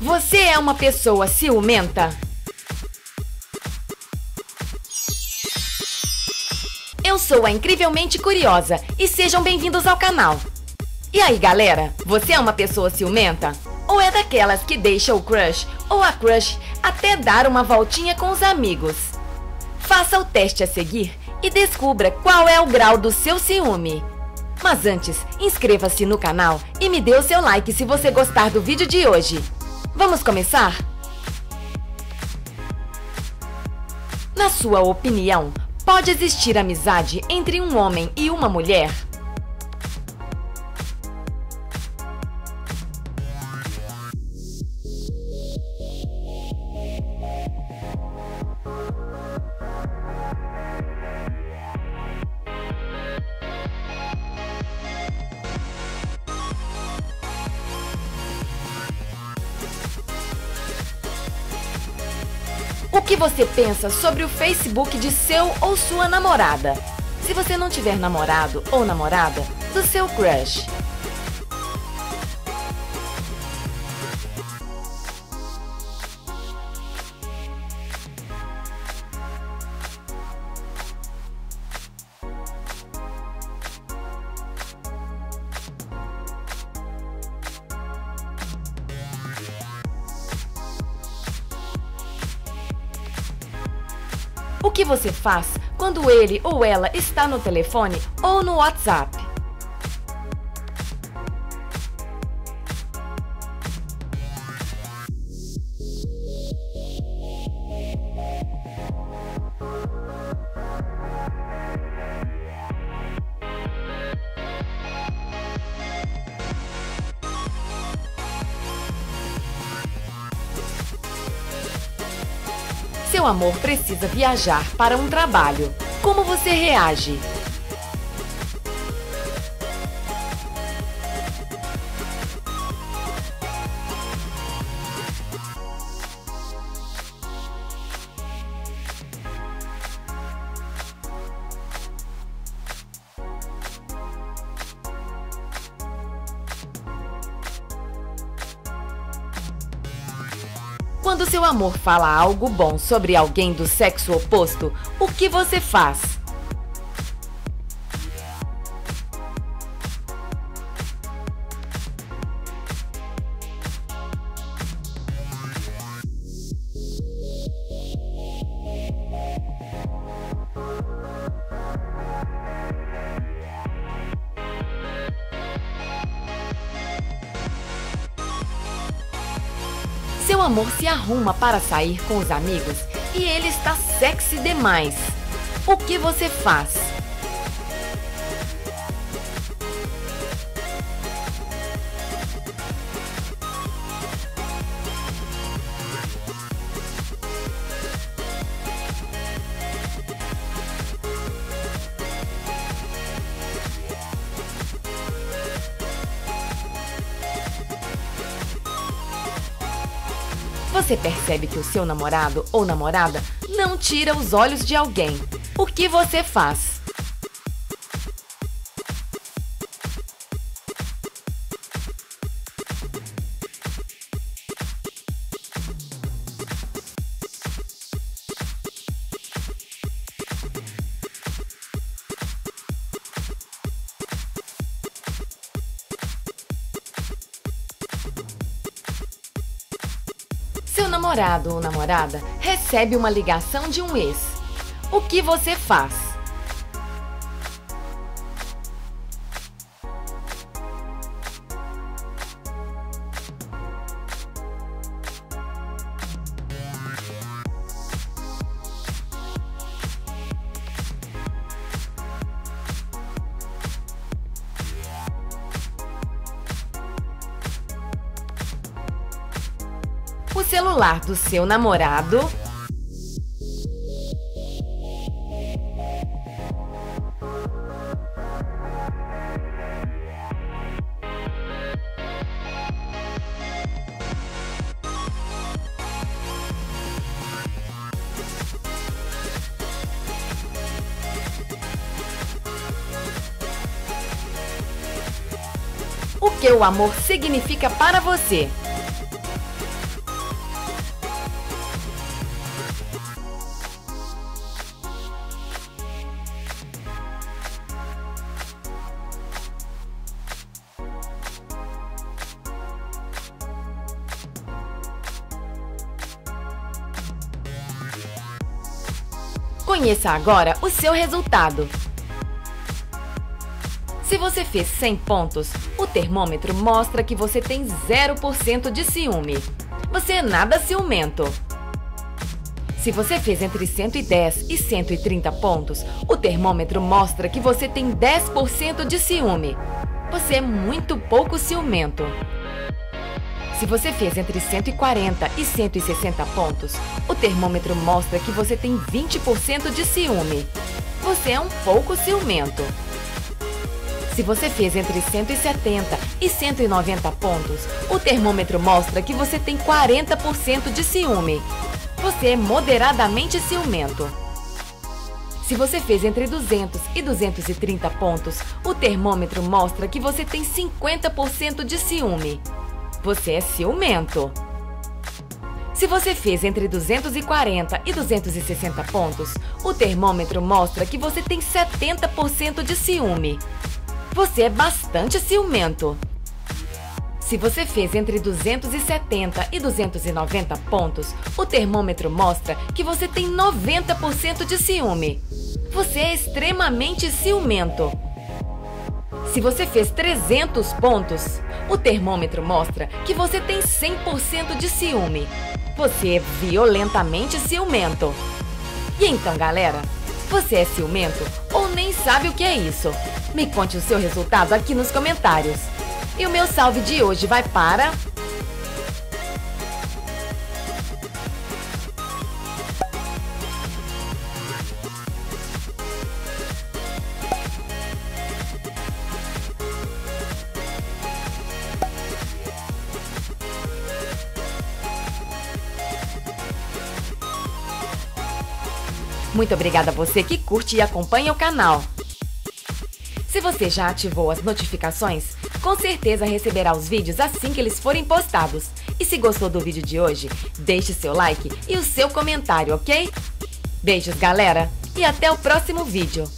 Você é uma pessoa ciumenta? Eu sou a Incrivelmente Curiosa e sejam bem-vindos ao canal. E aí, galera, você é uma pessoa ciumenta? Ou é daquelas que deixa o crush ou a crush até dar uma voltinha com os amigos? Faça o teste a seguir e descubra qual é o grau do seu ciúme. Mas antes, inscreva-se no canal e me dê o seu like se você gostar do vídeo de hoje. Vamos começar? Na sua opinião, pode existir amizade entre um homem e uma mulher? O que você pensa sobre o Facebook de seu ou sua namorada? Se você não tiver namorado ou namorada, do seu crush. O que você faz quando ele ou ela está no telefone ou no WhatsApp? Seu amor precisa viajar para um trabalho. Como você reage? Quando seu amor fala algo bom sobre alguém do sexo oposto, o que você faz? Seu amor se arruma para sair com os amigos e ele está sexy demais. O que você faz? Você percebe que o seu namorado ou namorada não tira os olhos de alguém. O que você faz? Seu namorado ou namorada recebe uma ligação de um ex. O que você faz? O celular do seu namorado . O que o amor significa para você? Conheça agora o seu resultado. Se você fez 100 pontos, o termômetro mostra que você tem 0% de ciúme. Você é nada ciumento. Se você fez entre 110 e 130 pontos, o termômetro mostra que você tem 10% de ciúme. Você é muito pouco ciumento. Se você fez entre 140 e 160 pontos, o termômetro mostra que você tem 20% de ciúme. Você é um pouco ciumento. Se você fez entre 170 e 190 pontos, o termômetro mostra que você tem 40% de ciúme. Você é moderadamente ciumento. Se você fez entre 200 e 230 pontos, o termômetro mostra que você tem 50% de ciúme. Você é ciumento. Se você fez entre 240 e 260 pontos, o termômetro mostra que você tem 70% de ciúme. Você é bastante ciumento. Se você fez entre 270 e 290 pontos, o termômetro mostra que você tem 90% de ciúme. Você é extremamente ciumento. Se você fez 300 pontos, o termômetro mostra que você tem 100% de ciúme. Você é violentamente ciumento. E então, galera, você é ciumento ou nem sabe o que é isso? Me conte o seu resultado aqui nos comentários. E o meu salve de hoje vai para... Muito obrigada a você que curte e acompanha o canal. Se você já ativou as notificações, com certeza receberá os vídeos assim que eles forem postados. E se gostou do vídeo de hoje, deixe seu like e o seu comentário, ok? Beijos, galera, e até o próximo vídeo!